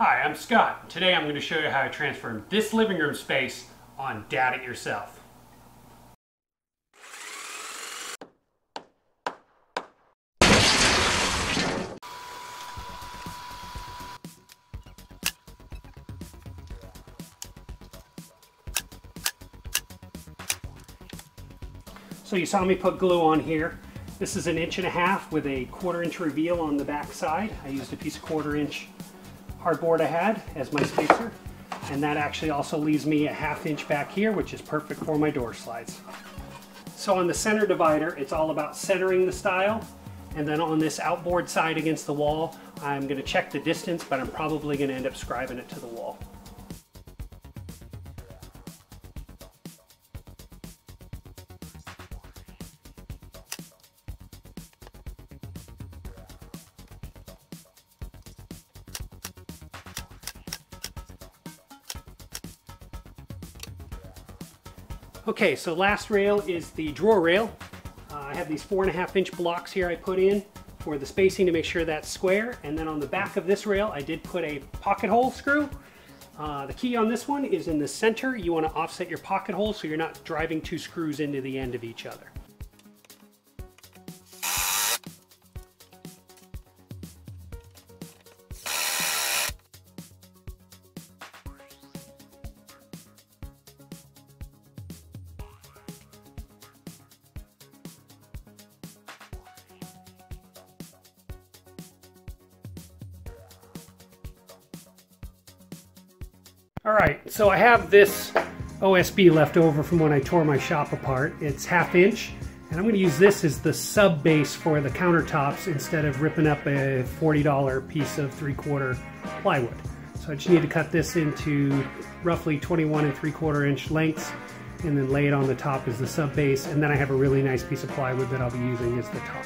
Hi, I'm Scott. Today I'm going to show you how I transformed this living room space on Dad It Yourself. So you saw me put glue on here. This is an 1.5 inches with a 1/4 inch reveal on the back side. I used a piece of 1/4 inch hardboard I had as my spacer, and that actually also leaves me a 1/2 inch back here, which is perfect for my door slides. So on the center divider, it's all about centering the style, and then on this outboard side against the wall, I'm going to check the distance, but I'm probably going to end up scribing it to the wall. Okay, so last rail is the drawer rail. I have these 4.5 inch blocks here I put in for the spacing to make sure that's square. And then on the back of this rail, I did put a pocket hole screw. The key on this one is in the center. You want to offset your pocket hole so you're not driving two screws into the end of each other. Alright, so I have this OSB left over from when I tore my shop apart. It's 1/2 inch, and I'm going to use this as the sub base for the countertops instead of ripping up a $40 piece of 3/4 plywood. So I just need to cut this into roughly 21 3/4 inch lengths and then lay it on the top as the sub base, and then I have a really nice piece of plywood that I'll be using as the top.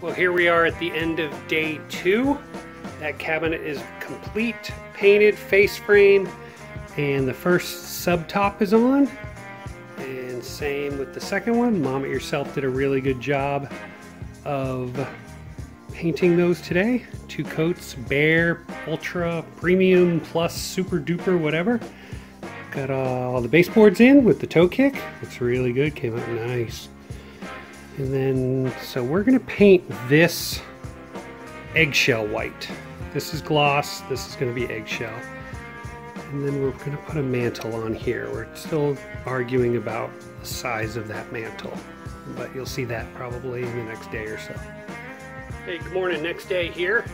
Well, here we are at the end of day 2. That cabinet is complete, painted, face frame, and the first subtop is on. And same with the second one. Mom It Yourself did a really good job of painting those today. 2 coats, Bare, Ultra, Premium, Plus, Super Duper, whatever. Got all the baseboards in with the toe kick. Looks really good, came out nice. And then, so we're gonna paint this eggshell white. This is gloss, this is gonna be eggshell. And then we're gonna put a mantle on here. We're still arguing about the size of that mantle, but you'll see that probably in the next day or so. Hey, good morning, next day here.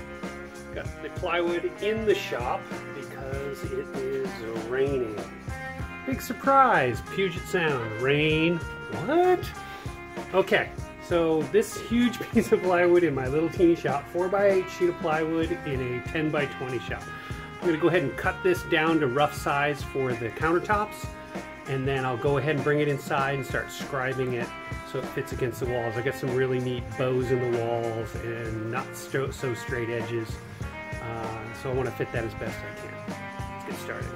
Got the plywood in the shop because it is raining. Big surprise, Puget Sound, rain, what? Okay, so this huge piece of plywood in my little teeny shop, 4x8 sheet of plywood in a 10x20 shop. I'm gonna go ahead and cut this down to rough size for the countertops, and then I'll go ahead and bring it inside and start scribing it so it fits against the walls. I got some really neat bows in the walls and not so straight edges, so I wanna fit that as best I can. Let's get started.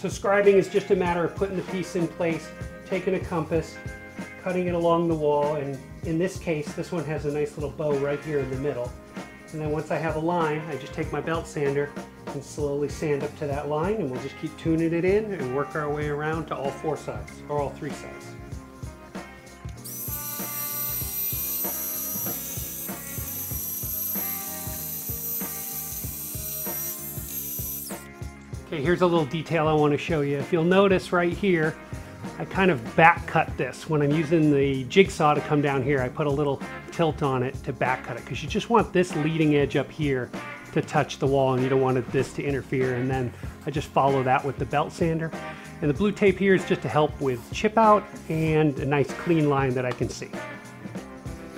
So scribing is just a matter of putting the piece in place, taking a compass, cutting it along the wall, and in this case, this one has a nice little bow right here in the middle. And then once I have a line, I just take my belt sander and slowly sand up to that line, and we'll just keep tuning it in and work our way around to all 4 sides, or all 3 sides. Okay, here's a little detail I want to show you. If you'll notice right here, I kind of back cut this. When I'm using the jigsaw to come down here, I put a little tilt on it to back cut it, because you just want this leading edge up here to touch the wall, and you don't want this to interfere. And then I just follow that with the belt sander. And the blue tape here is just to help with chip out and a nice clean line that I can see.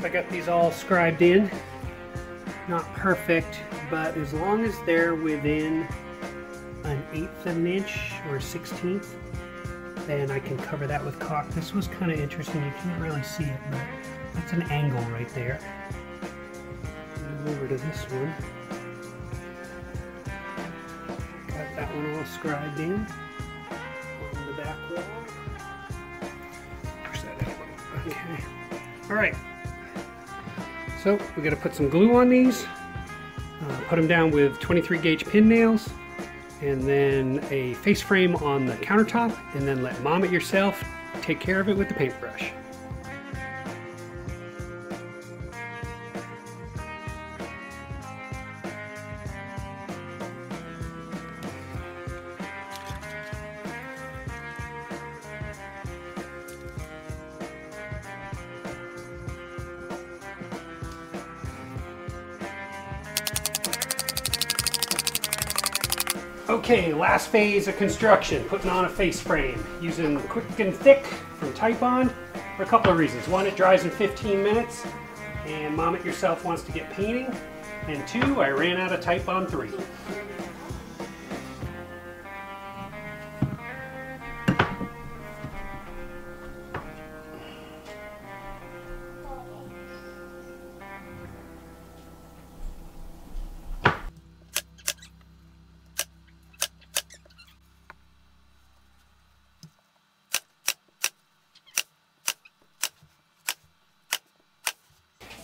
I got these all scribed in. Not perfect, but as long as they're within an 1/8 of an inch or a 1/16, then I can cover that with caulk. This was kind of interesting. You can't really see it, but that's an angle right there. Move over to this one. Got that one all scribed in on the back wall. Push that out. Okay. All right. So we're going to put some glue on these, put them down with 23 gauge pin nails, and then a face frame on the countertop, and then let Mom It Yourself take care of it with the paintbrush. Okay, last phase of construction, putting on a face frame using Quick and Thick from Titebond for a couple of reasons. One, it dries in 15 minutes, and Mom It Yourself wants to get painting. And two, I ran out of Titebond 3.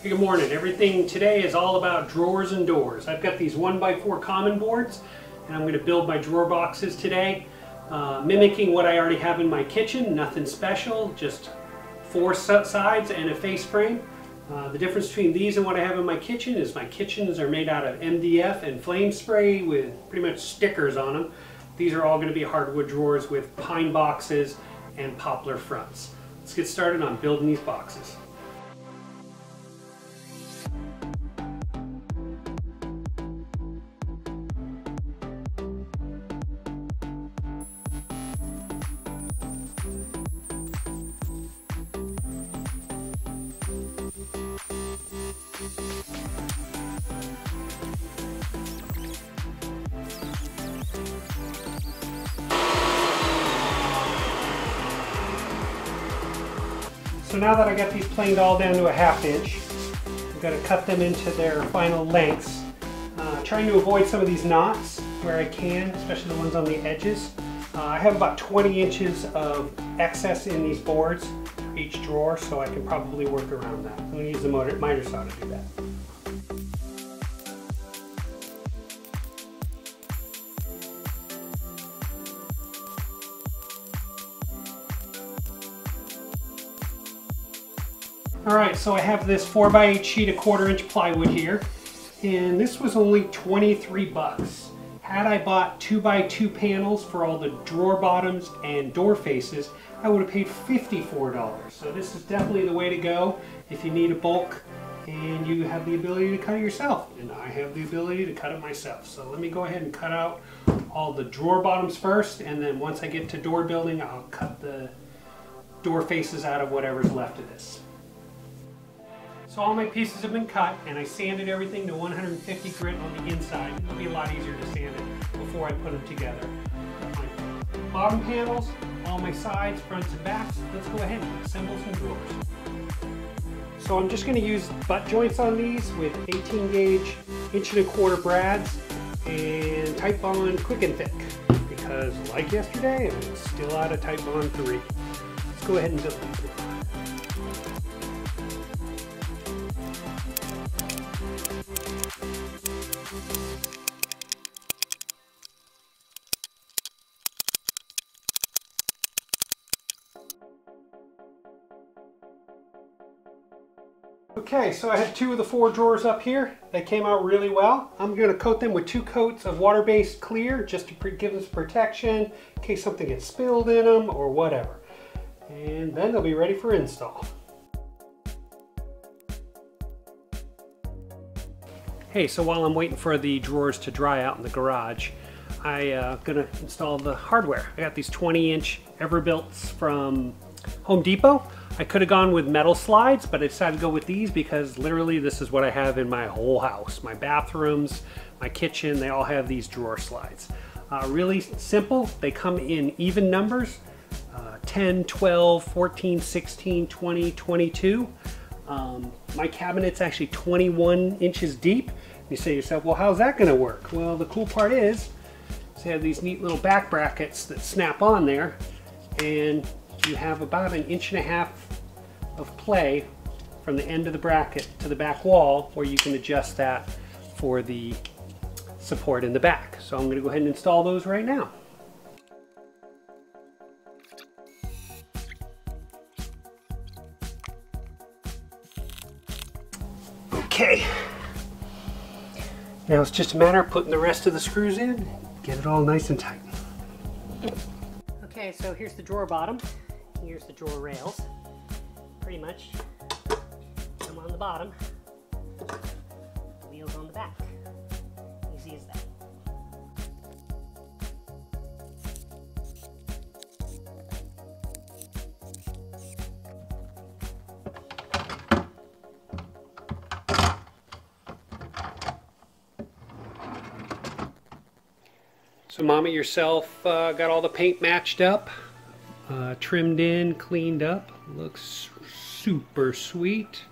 Good morning. Everything today is all about drawers and doors. I've got these 1x4 common boards, and I'm going to build my drawer boxes today, mimicking what I already have in my kitchen. Nothing special, just 4 sides and a face frame. The difference between these and what I have in my kitchen is my kitchens are made out of MDF and flame spray with pretty much stickers on them. These are all going to be hardwood drawers with pine boxes and poplar fronts. Let's get started on building these boxes. So now that I got these planed all down to a 1/2 inch, I'm going to cut them into their final lengths, trying to avoid some of these knots where I can, especially the ones on the edges. I have about 20 inches of excess in these boards for each drawer, so I can probably work around that. I'm going to use the miter saw to do that. Alright, so I have this 4x8 sheet of 1/4 inch plywood here, and this was only $23. Had I bought 2x2 panels for all the drawer bottoms and door faces, I would have paid $54. So this is definitely the way to go if you need a bulk and you have the ability to cut it yourself. And I have the ability to cut it myself. So let me go ahead and cut out all the drawer bottoms first, and then once I get to door building, I'll cut the door faces out of whatever's left of this. So all my pieces have been cut, and I sanded everything to 150 grit on the inside. It'll be a lot easier to sand it before I put them together. My bottom panels, all my sides, fronts, and backs. Let's go ahead and assemble some drawers. So I'm just going to use butt joints on these with 18 gauge 1 1/4 inch brads and Titebond Quick and Thick, because like yesterday, I'm still out of Titebond 3. Let's go ahead and build them. Okay, so I had two of the four drawers up here. They came out really well. I'm going to coat them with two coats of water-based clear just to give them protection in case something gets spilled in them or whatever. And then they'll be ready for install. Hey, so while I'm waiting for the drawers to dry out in the garage, I'm gonna install the hardware. I got these 20-inch EverBuilts from Home Depot. I could have gone with metal slides, but I decided to go with these because literally this is what I have in my whole house. My bathrooms, my kitchen, they all have these drawer slides. Really simple. They come in even numbers. 10, 12, 14, 16, 20, 22. My cabinet's actually 21 inches deep. You say to yourself, well, how's that gonna work? Well, the cool part is, they have these neat little back brackets that snap on there, and you have about 1.5 inches of play from the end of the bracket to the back wall where you can adjust that for the support in the back. So I'm going to go ahead and install those right now. Okay, now it's just a matter of putting the rest of the screws in, get it all nice and tight. Okay, so here's the drawer bottom, here's the drawer rails. Pretty much come on the bottom, wheels on the back. Easy as that. So Mama, yourself got all the paint matched up, trimmed in, cleaned up. Looks super sweet.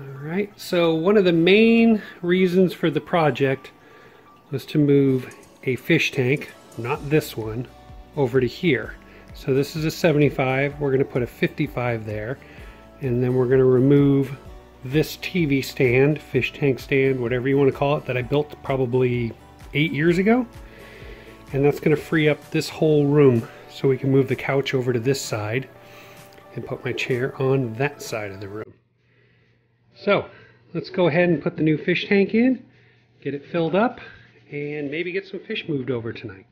All right, so one of the main reasons for the project was to move a fish tank, not this one, over to here. So this is a 75, we're gonna put a 55 there, and then we're gonna remove this TV stand, fish tank stand, whatever you wanna call it, that I built probably 8 years ago, and that's going to free up this whole room so we can move the couch over to this side and put my chair on that side of the room. So let's go ahead and put the new fish tank in, get it filled up, and maybe get some fish moved over tonight.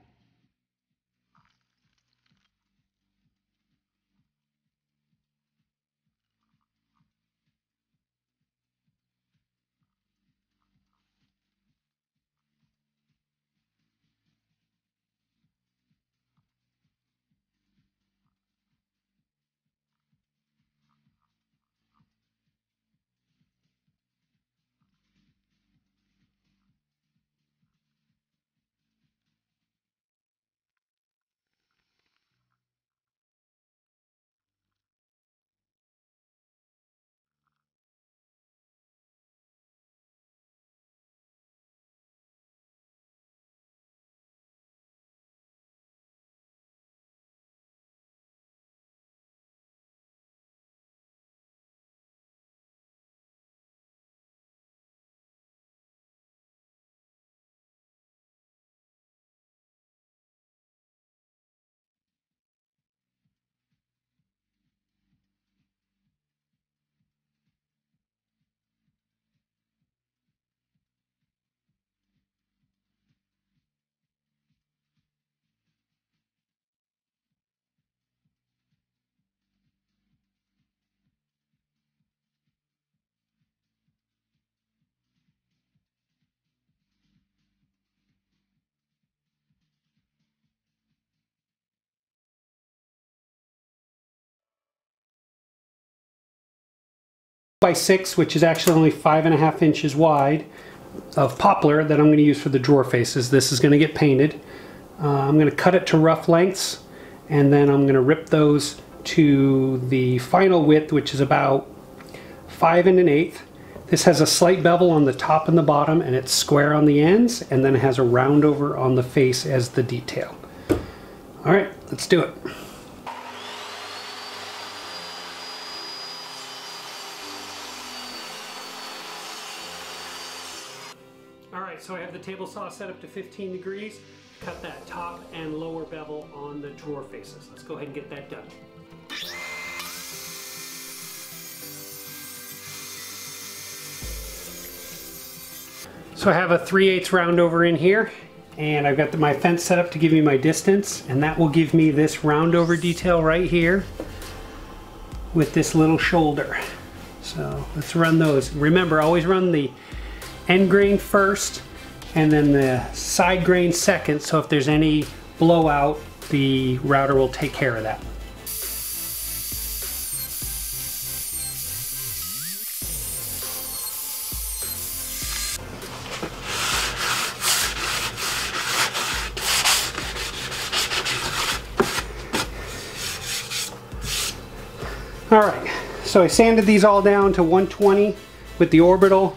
By 6, which is actually only 5.5 inches wide, of poplar that I'm going to use for the drawer faces. This is going to get painted. I'm going to cut it to rough lengths, and then I'm going to rip those to the final width, which is about 5 1/8. This has a slight bevel on the top and the bottom, and it's square on the ends, and then it has a round over on the face as the detail. All right, let's do it. So I have the table saw set up to 15 degrees, cut that top and lower bevel on the drawer faces. Let's go ahead and get that done. So I have a 3/8 round over in here, and I've got my fence set up to give me my distance, and that will give me this round over detail right here with this little shoulder. So let's run those. Remember, always run the end grain first and then the side grain second, so if there's any blowout, the router will take care of that. All right, so I sanded these all down to 120 with the orbital,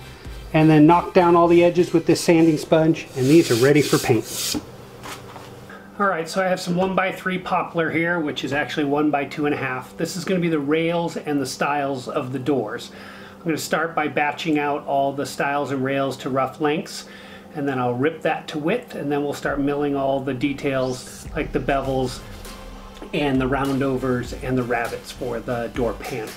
and then knocked down all the edges with this sanding sponge, and these are ready for paint. All right, so I have some 1x3 poplar here, which is actually 1x2.5. This is gonna be the rails and the stiles of the doors. I'm gonna start by batching out all the stiles and rails to rough lengths, and then I'll rip that to width, and then we'll start milling all the details like the bevels and the roundovers and the rabbets for the door panel.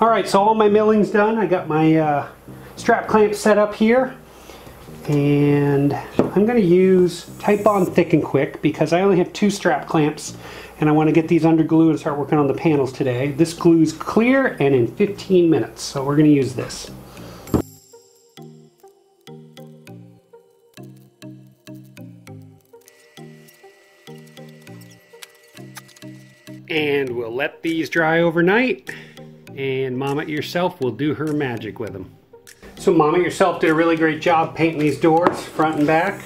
All right, so all my milling's done. I got my strap clamp set up here, and I'm gonna use Titebond Thick and Quick because I only have 2 strap clamps, and I wanna get these under glue and start working on the panels today. This glue's clear and in 15 minutes, so we're gonna use this. And we'll let these dry overnight, and Mom It Yourself will do her magic with them. So Mom It Yourself did a really great job painting these doors front and back.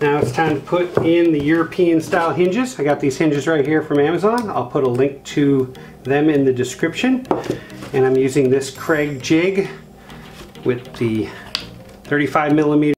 Now it's time to put in the European style hinges. I got these hinges right here from Amazon. I'll put a link to them in the description. And I'm using this Kreg jig with the 35mm.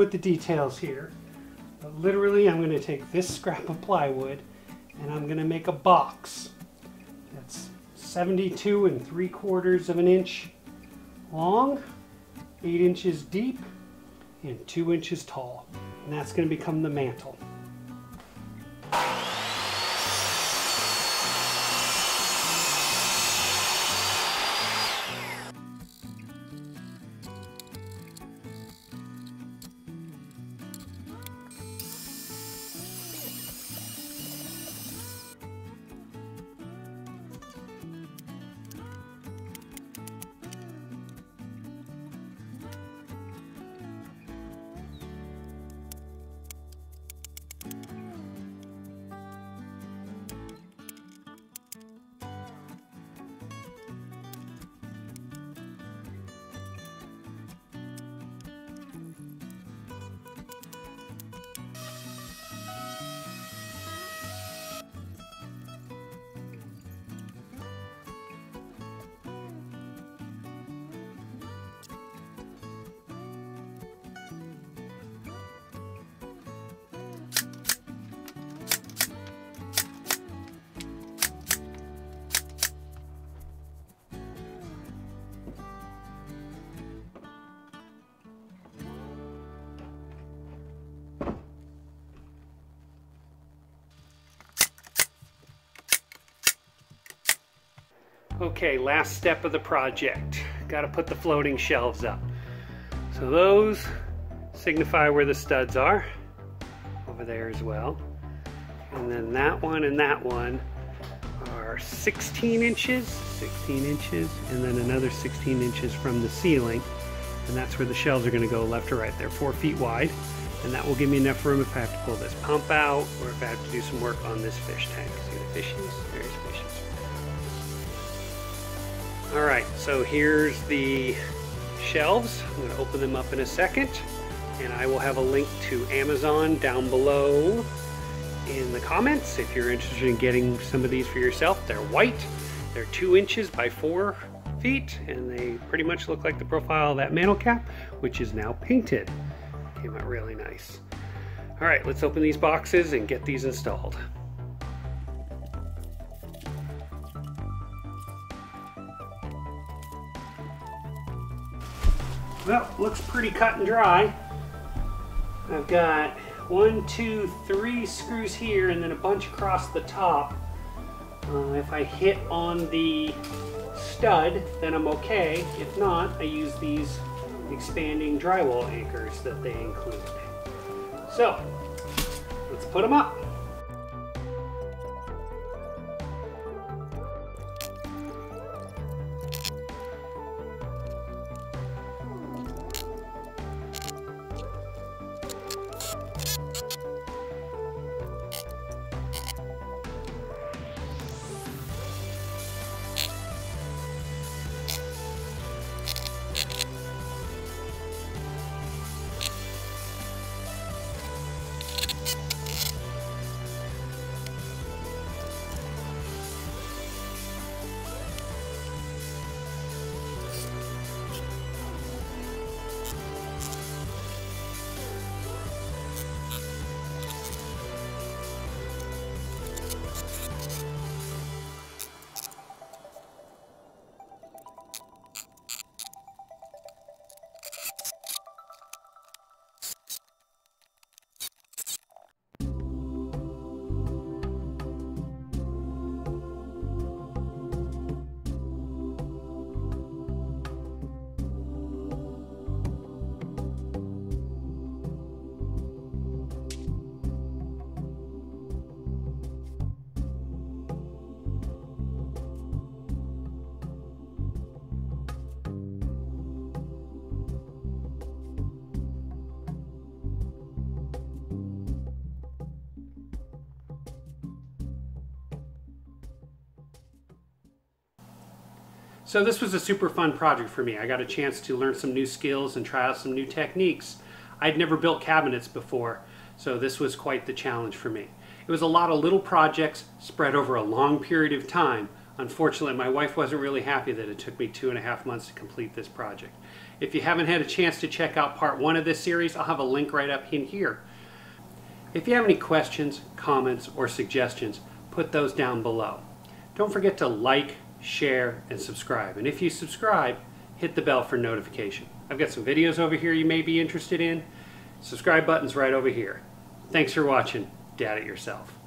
with the details here. But literally, I'm going to take this scrap of plywood and I'm going to make a box that's 72 3/4 of an inch long, 8 inches deep, and 2 inches tall. And that's going to become the mantle. Okay, last step of the project. Got to put the floating shelves up. So those signify where the studs are, over there as well. And then that one and that one are 16 inches, and then another 16 inches from the ceiling. And that's where the shelves are going to go, left to right there, 4 feet wide. And that will give me enough room if I have to pull this pump out or if I have to do some work on this fish tank. See the fishes? There's fishes. All right, so here's the shelves. I'm going to open them up in a second, and I will have a link to Amazon down below in the comments if you're interested in getting some of these for yourself. They're white, they're 2 inches by 4 feet, and they pretty much look like the profile of that mantle cap, which is now painted. Came out really nice. All right, let's open these boxes and get these installed. Well, looks pretty cut and dry. I've got 1, 2, 3 screws here and then a bunch across the top. If I hit on the stud, then I'm okay. If not, I use these expanding drywall anchors that they include. So, let's put them up. So this was a super fun project for me. I got a chance to learn some new skills and try out some new techniques. I'd never built cabinets before, so this was quite the challenge for me. It was a lot of little projects spread over a long period of time Unfortunately, my wife wasn't really happy that it took me 2.5 months to complete this project. If you haven't had a chance to check out part 1 of this series, I'll have a link right up in here. If you have any questions, comments, or suggestions, put those down below. Don't forget to like, share, and subscribe. And if you subscribe, hit the bell for notification. I've got some videos over here you may be interested in. Subscribe button's right over here. Thanks for watching Dad It Yourself.